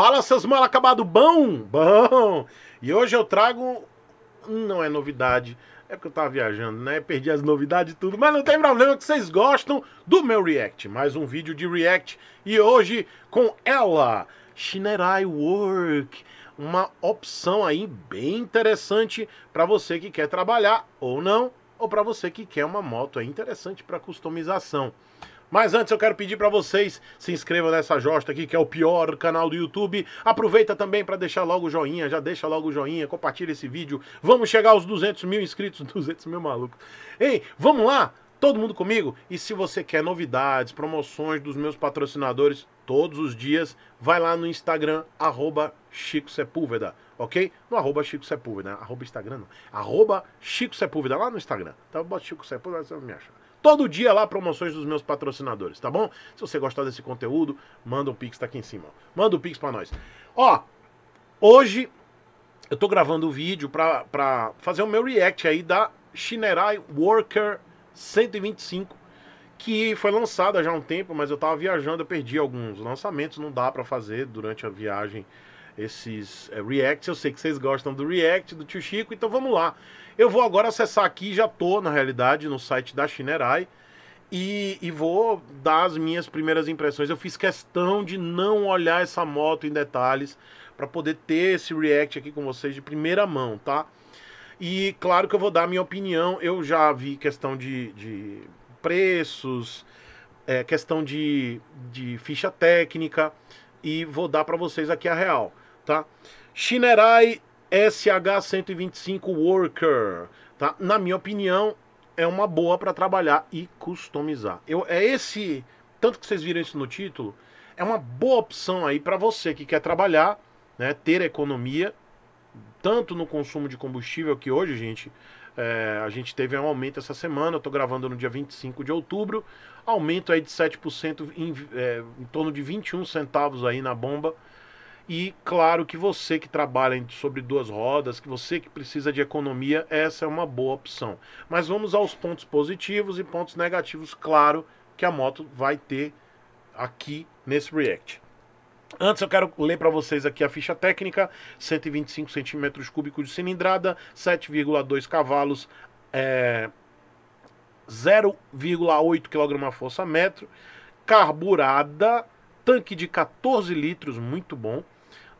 Fala, seus mal acabados, bom! E hoje eu trago, não é novidade, é porque eu tava viajando, né? Perdi as novidades e tudo, mas não tem problema que vocês gostam do meu react. Mais um vídeo de react e hoje com ela, Shineray Worker, uma opção aí bem interessante para você que quer trabalhar ou não, ou para você que quer uma moto aí interessante para customização. Mas antes eu quero pedir para vocês, se inscrevam nessa josta aqui, que é o pior canal do YouTube. Aproveita também para deixar logo o joinha, já deixa logo o joinha, compartilha esse vídeo. Vamos chegar aos 200 mil inscritos, 200 mil malucos. Ei, vamos lá, todo mundo comigo? E se você quer novidades, promoções dos meus patrocinadores todos os dias, vai lá no Instagram, @Chico Sepúlveda, ok? No @Chico Sepúlveda, @Instagram não, @Chico Sepúlveda, lá no Instagram. Tá, bota Chico Sepúlveda, você me acha. Todo dia lá, promoções dos meus patrocinadores, tá bom? Se você gostar desse conteúdo, manda um Pix, tá aqui em cima. Ó. Manda um Pix pra nós. Ó, hoje eu tô gravando o vídeo pra fazer o meu react aí da Shineray Worker 125, que foi lançada já há um tempo, mas eu tava viajando, eu perdi alguns lançamentos, não dá pra fazer durante a viagem esses reacts. Eu sei que vocês gostam do react do tio Chico, então vamos lá. Eu vou agora acessar aqui, já tô, na realidade, no site da Shineray e vou dar as minhas primeiras impressões. Eu fiz questão de não olhar essa moto em detalhes para poder ter esse react aqui com vocês de primeira mão, tá? E claro que eu vou dar a minha opinião. Eu já vi questão de preços, questão de ficha técnica, e vou dar para vocês aqui a real, tá? Shineray SH 125 Worker, tá? Na minha opinião, é uma boa para trabalhar e customizar. Tanto que vocês viram isso no título, é uma boa opção aí para você que quer trabalhar, né? Ter economia, tanto no consumo de combustível, que hoje, gente, a gente teve um aumento essa semana. Eu tô gravando no dia 25 de outubro, aumento aí de 7% em torno de 21 centavos aí na bomba. E claro que você que trabalha sobre duas rodas, que você que precisa de economia, essa é uma boa opção. Mas vamos aos pontos positivos e pontos negativos, claro, que a moto vai ter aqui nesse react. Antes eu quero ler para vocês aqui a ficha técnica, 125 cm³ de cilindrada, 7,2 cavalos, 0,8 kgfm, carburada, tanque de 14 litros, muito bom,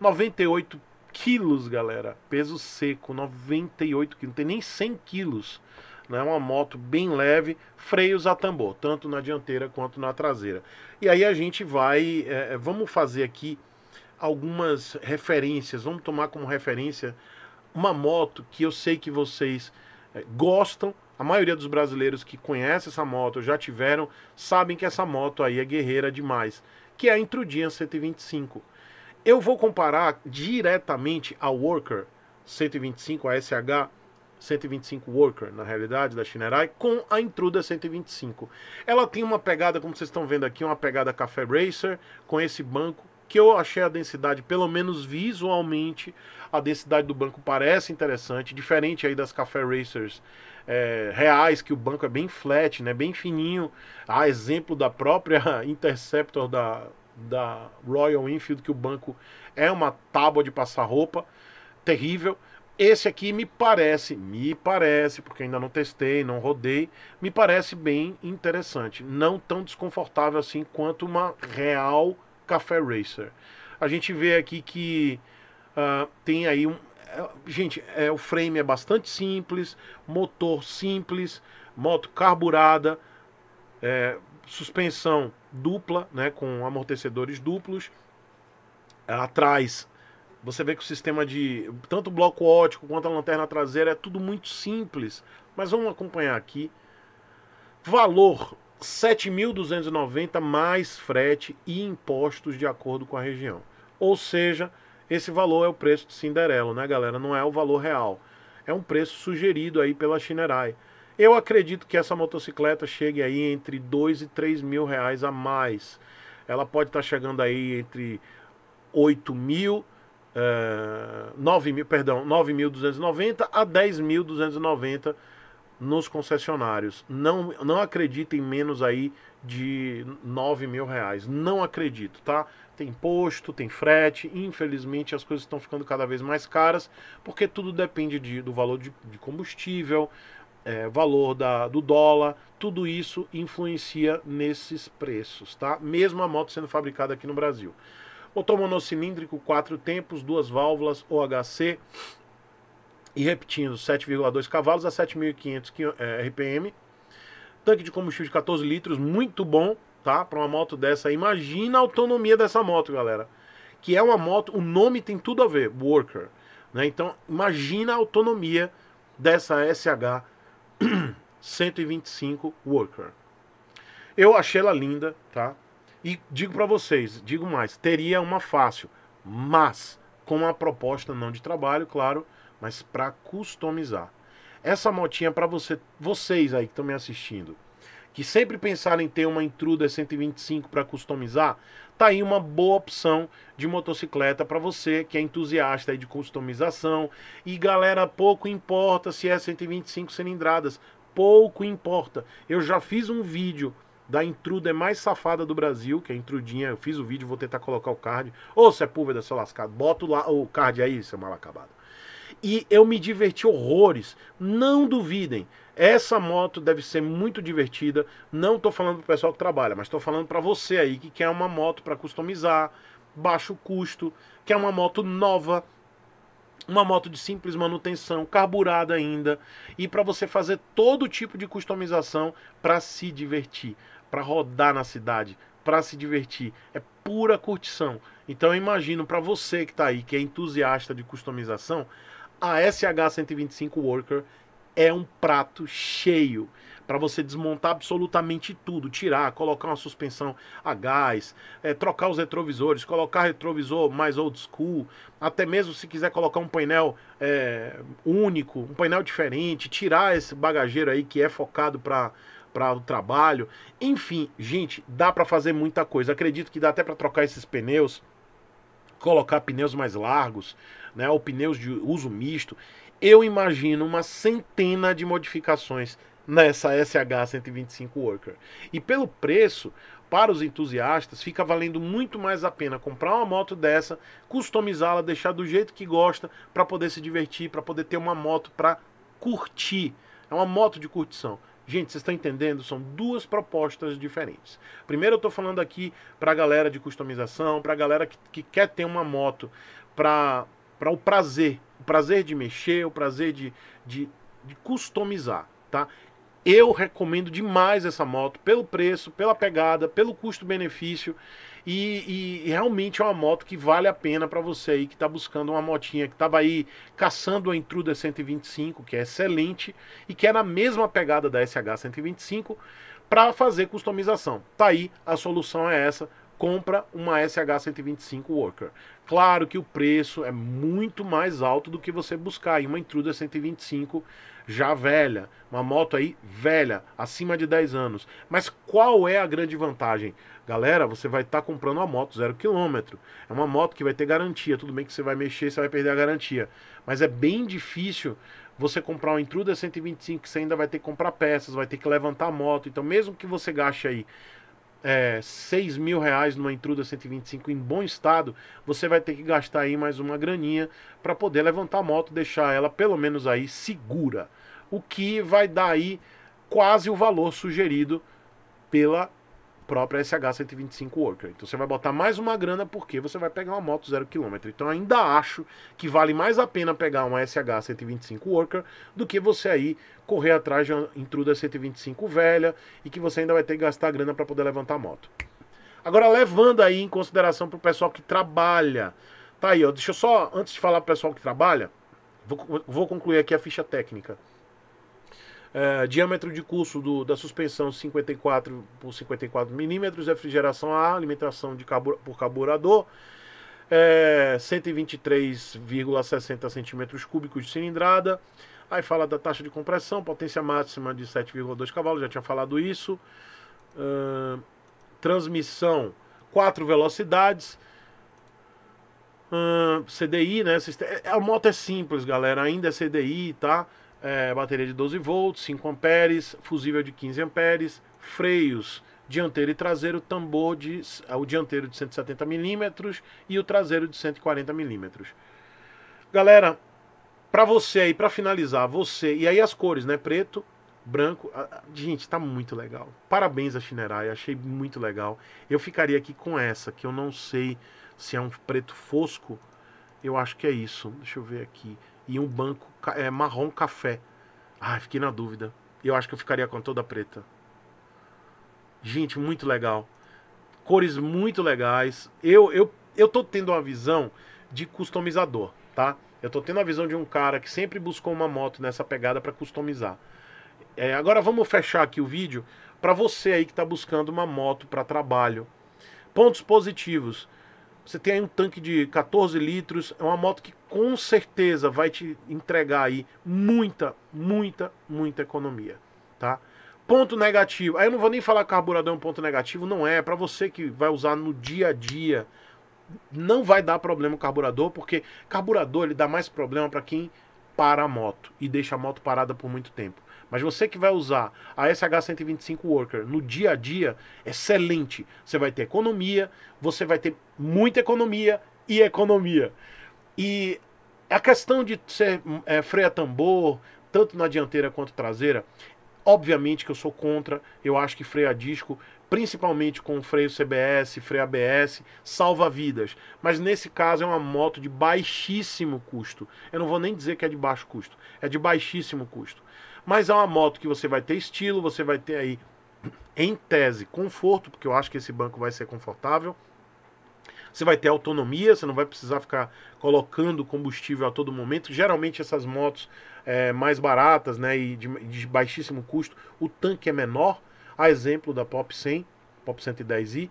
98 quilos, galera, peso seco, 98 quilos, não tem nem 100 quilos, né? Uma moto bem leve, freios a tambor, tanto na dianteira quanto na traseira. E aí a gente vai, vamos fazer aqui algumas referências, vamos tomar como referência uma moto que eu sei que vocês gostam. A maioria dos brasileiros que conhece essa moto, já tiveram, sabem que essa moto aí é guerreira demais, que é a Intruder 125. Eu vou comparar diretamente a Worker 125, a SH 125 Worker, na realidade, da Shineray, com a Intruder 125. Ela tem uma pegada, como vocês estão vendo aqui, uma pegada Café Racer, com esse banco, que eu achei a densidade, pelo menos visualmente, a densidade do banco parece interessante, diferente aí das Café Racers reais, que o banco é bem flat, né, bem fininho, a exemplo da própria Interceptor da Royal Enfield, que o banco é uma tábua de passar roupa, terrível. Esse aqui me parece, porque ainda não testei, não rodei, me parece bem interessante, não tão desconfortável assim quanto uma real Café Racer. A gente vê aqui que tem aí gente, o frame é bastante simples, motor simples, moto carburada, suspensão dupla, né, com amortecedores duplos. Atrás você vê que o sistema de tanto o bloco óptico quanto a lanterna traseira é tudo muito simples. Mas vamos acompanhar aqui. Valor: 7.290 mais frete e impostos de acordo com a região. Ou seja, esse valor é o preço de Cinderela, né, galera? Não é o valor real. É um preço sugerido aí pela Shineray. Eu acredito que essa motocicleta chegue aí entre 2 e 3 mil reais a mais. Ela pode estar chegando aí entre 9.290 a 10.290 nos concessionários. Não acreditem em menos aí de 9 mil reais. Não acredito, tá? Tem imposto, tem frete, infelizmente as coisas estão ficando cada vez mais caras, porque tudo depende do valor de combustível, valor do dólar, tudo isso influencia nesses preços, tá? Mesmo a moto sendo fabricada aqui no Brasil. Motor monocilíndrico, 4 tempos, 2 válvulas, OHC, e repetindo, 7,2 cavalos a 7.500 RPM, tanque de combustível de 14 litros, muito bom, tá? Para uma moto dessa, imagina a autonomia dessa moto, galera, que é uma moto, o nome tem tudo a ver, Worker, né? Então, imagina a autonomia dessa SH 125 Worker. Eu achei ela linda, tá? E digo para vocês, digo mais, teria uma fácil, mas com a proposta não de trabalho, claro, mas para customizar. Essa motinha para vocês aí que estão me assistindo, que sempre pensaram em ter uma Intruder 125 para customizar, tá aí uma boa opção de motocicleta para você que é entusiasta aí de customização. E galera, pouco importa se é 125 cilindradas, pouco importa. Eu já fiz um vídeo da Intruder mais safada do Brasil, que é a Intrudinha, eu fiz o vídeo, vou tentar colocar o card. Ô, Sepúlveda, seu lascado, bota lá o card aí, seu mal acabado. E eu me diverti horrores, não duvidem, essa moto deve ser muito divertida, não tô falando pro pessoal que trabalha, mas tô falando pra você aí que quer uma moto pra customizar, baixo custo, quer uma moto nova, uma moto de simples manutenção, carburada ainda, e pra você fazer todo tipo de customização pra se divertir, pra rodar na cidade, pra se divertir, é pura curtição. Então eu imagino pra você que tá aí, que é entusiasta de customização, a SH 125 Worker é um prato cheio para você desmontar absolutamente tudo, tirar, colocar uma suspensão a gás, trocar os retrovisores, colocar retrovisor mais old school, até mesmo se quiser colocar um painel único, um painel diferente, tirar esse bagageiro aí que é focado para o trabalho. Enfim, gente, dá para fazer muita coisa. Acredito que dá até para trocar esses pneus, colocar pneus mais largos, né, ou pneus de uso misto. Eu imagino uma centena de modificações nessa SH 125 Worker. E pelo preço, para os entusiastas, fica valendo muito mais a pena comprar uma moto dessa, customizá-la, deixar do jeito que gosta, para poder se divertir, para poder ter uma moto para curtir. É uma moto de curtição. Gente, vocês estão entendendo? São duas propostas diferentes. Primeiro eu estou falando aqui para a galera de customização, para a galera que quer ter uma moto para o prazer de mexer, o prazer de customizar, tá? Eu recomendo demais essa moto pelo preço, pela pegada, pelo custo-benefício e realmente é uma moto que vale a pena para você aí que está buscando uma motinha, que estava aí caçando a Intruder 125, que é excelente e que é na mesma pegada da SH 125 para fazer customização. Tá aí, a solução é essa. Compra uma SH 125 Worker. Claro que o preço é muito mais alto do que você buscar em uma Intruder 125 já velha, uma moto aí velha, acima de 10 anos. Mas qual é a grande vantagem? Galera, você vai estar comprando uma moto 0 km. É uma moto que vai ter garantia, tudo bem que você vai mexer, você vai perder a garantia, mas é bem difícil você comprar um Intruder 125, que você ainda vai ter que comprar peças, vai ter que levantar a moto. Então mesmo que você gaste aí 6 mil reais numa Intruder 125 em bom estado, você vai ter que gastar aí mais uma graninha para poder levantar a moto, deixar ela pelo menos aí segura, o que vai dar aí quase o valor sugerido pela própria SH 125 Worker. Então você vai botar mais uma grana porque você vai pegar uma moto 0 km. Então eu ainda acho que vale mais a pena pegar uma SH 125 Worker do que você aí correr atrás de uma Intruder 125 velha e que você ainda vai ter que gastar grana para poder levantar a moto. Agora, levando aí em consideração para o pessoal que trabalha, tá aí, ó, deixa eu só, antes de falar para o pessoal que trabalha, vou concluir aqui a ficha técnica. Diâmetro de curso da suspensão 54 por 54 milímetros, refrigeração a ar, alimentação por carburador, 123,60 centímetros cúbicos de cilindrada. Aí fala da taxa de compressão, potência máxima de 7,2 cavalos, já tinha falado isso. Transmissão 4 velocidades. CDI, né? A moto é simples, galera, ainda é CDI, tá? bateria de 12 volts, 5 amperes, fusível de 15 amperes, freios dianteiro e traseiro, tambor de o dianteiro de 170 mm e o traseiro de 140 mm. Galera, para você aí, para finalizar, você e aí as cores, né? Preto, branco. Gente, tá muito legal. Parabéns a Shineray, achei muito legal. Eu ficaria aqui com essa, que eu não sei se é um preto fosco. Eu acho que é isso. Deixa eu ver aqui. E um banco marrom café. Ah, fiquei na dúvida. Eu acho que eu ficaria com toda preta. Gente, muito legal. Cores muito legais. Eu tô tendo uma visão de customizador, tá? Eu tô tendo a visão de um cara que sempre buscou uma moto nessa pegada para customizar. Agora vamos fechar aqui o vídeo para você aí que tá buscando uma moto para trabalho. Pontos positivos. Você tem aí um tanque de 14 litros, é uma moto que com certeza vai te entregar aí muita economia, tá? Ponto negativo, aí eu não vou nem falar que carburador é um ponto negativo, não é, para você que vai usar no dia a dia, não vai dar problema o carburador, porque carburador ele dá mais problema para quem para a moto e deixa a moto parada por muito tempo. Mas você que vai usar a SH 125 Worker no dia a dia, excelente. Você vai ter economia, você vai ter muita economia e economia. E a questão de ser freio a tambor, tanto na dianteira quanto traseira, obviamente que eu sou contra. Eu acho que freio a disco, principalmente com freio CBS, freio ABS, salva vidas. Mas nesse caso é uma moto de baixíssimo custo. Eu não vou nem dizer que é de baixo custo, é de baixíssimo custo. Mas é uma moto que você vai ter estilo, você vai ter aí, em tese, conforto, porque eu acho que esse banco vai ser confortável. Você vai ter autonomia, você não vai precisar ficar colocando combustível a todo momento. Geralmente essas motos mais baratas, né, e de baixíssimo custo, o tanque é menor, a exemplo da Pop 100, Pop 110i.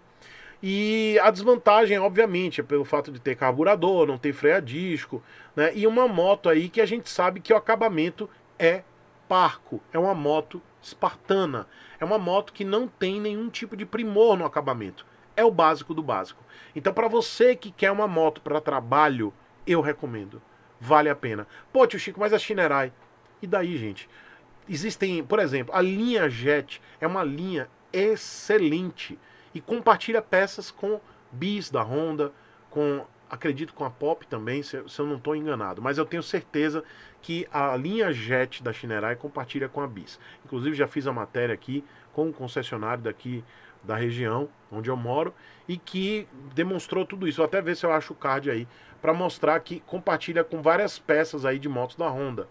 E a desvantagem, obviamente, é pelo fato de ter carburador, não ter freio a disco, né, e uma moto aí que a gente sabe que o acabamento é parco, é uma moto espartana, é uma moto que não tem nenhum tipo de primor no acabamento, é o básico do básico. Então para você que quer uma moto para trabalho, eu recomendo, vale a pena. Pô, tio Chico, mas a Shineray, e daí, gente? Existem, por exemplo, a linha Jet é uma linha excelente e compartilha peças com Biz da Honda, com... acredito com a Pop também, se eu não estou enganado. Mas eu tenho certeza que a linha Jet da Shineray compartilha com a Biz. Inclusive já fiz a matéria aqui com um concessionário daqui da região onde eu moro e que demonstrou tudo isso. Vou até ver se eu acho o card aí para mostrar que compartilha com várias peças aí de motos da Honda.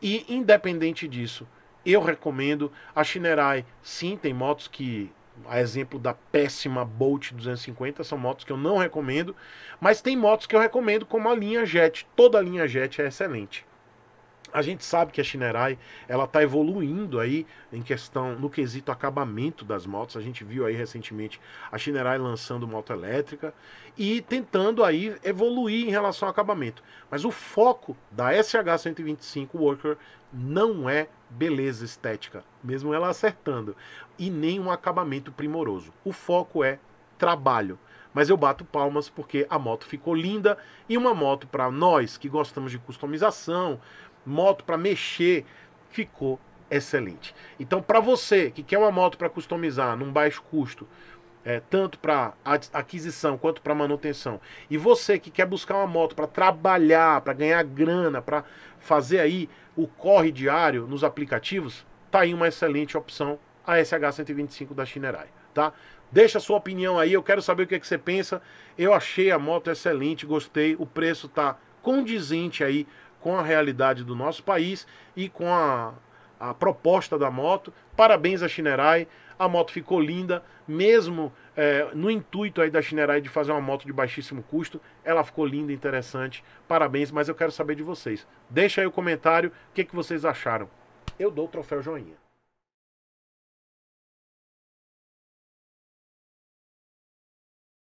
E independente disso, eu recomendo a Shineray. Sim, tem motos que... a exemplo da péssima Bolt 250, são motos que eu não recomendo, mas tem motos que eu recomendo como a linha Jet, toda a linha Jet é excelente. A gente sabe que a Shineray, ela tá evoluindo aí em questão, no quesito acabamento das motos, a gente viu aí recentemente a Shineray lançando moto elétrica e tentando aí evoluir em relação ao acabamento, mas o foco da SH 125 Worker não é beleza estética, mesmo ela acertando, e nem um acabamento primoroso, o foco é trabalho. Mas eu bato palmas porque a moto ficou linda e uma moto para nós que gostamos de customização, moto para mexer, ficou excelente. Então para você que quer uma moto para customizar num baixo custo, tanto para aquisição quanto para manutenção, e você que quer buscar uma moto para trabalhar, para ganhar grana, para fazer aí o corre diário nos aplicativos, tá aí uma excelente opção, a SH 125 da Shineray, tá? Deixa a sua opinião aí, eu quero saber o que é que você pensa. Eu achei a moto excelente, gostei, o preço tá condizente aí com a realidade do nosso país e com a proposta da moto. Parabéns à Shineray, a moto ficou linda, mesmo no intuito aí da Shineray de fazer uma moto de baixíssimo custo, ela ficou linda, interessante, parabéns, mas eu quero saber de vocês. Deixa aí o comentário, o que vocês acharam. Eu dou o troféu joinha.